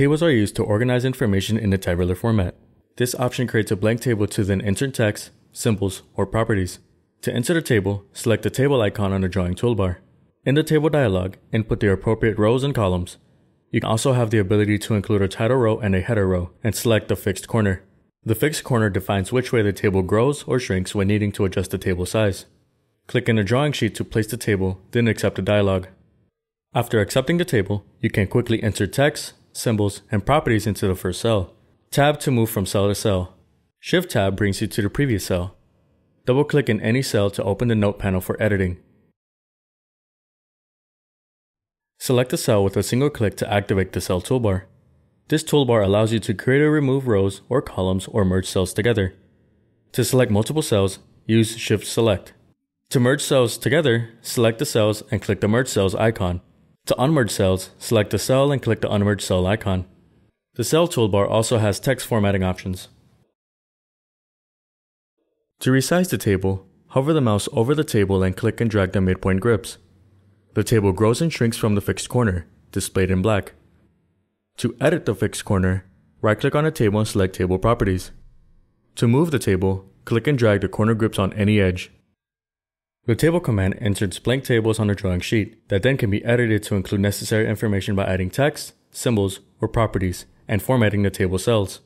Tables are used to organize information in a tabular format. This option creates a blank table to then insert text, symbols, or properties. To insert a table, select the table icon on the drawing toolbar. In the table dialog, input the appropriate rows and columns. You can also have the ability to include a title row and a header row, and select the fixed corner. The fixed corner defines which way the table grows or shrinks when needing to adjust the table size. Click in the drawing sheet to place the table, then accept the dialog. After accepting the table, you can quickly insert text, symbols, and properties into the first cell. Tab to move from cell to cell. Shift-Tab brings you to the previous cell. Double-click in any cell to open the note panel for editing. Select a cell with a single click to activate the cell toolbar. This toolbar allows you to create or remove rows or columns or merge cells together. To select multiple cells, use Shift-Select. To merge cells together, select the cells and click the Merge Cells icon. To unmerge cells, select the cell and click the Unmerge Cell icon. The cell toolbar also has text formatting options. To resize the table, hover the mouse over the table and click and drag the midpoint grips. The table grows and shrinks from the fixed corner, displayed in black. To edit the fixed corner, right-click on the table and select Table Properties. To move the table, click and drag the corner grips on any edge. The Table command inserts blank tables on the drawing sheet that then can be edited to include necessary information by adding text, symbols, or properties, and formatting the table cells.